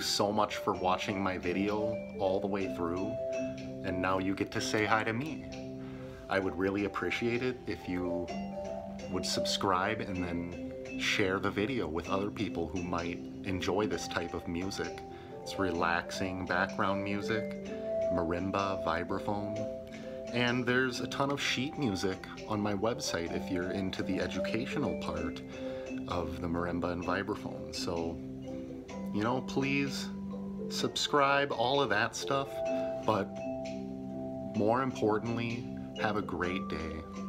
you so much for watching my video all the way through, and now you get to say hi to me. I would really appreciate it if you would subscribe and then share the video with other people who might enjoy this type of music. It's relaxing background music, marimba, vibraphone, and there's a ton of sheet music on my website if you're into the educational part of the marimba and vibraphone. So, you know, please subscribe, all of that stuff, but more importantly, have a great day.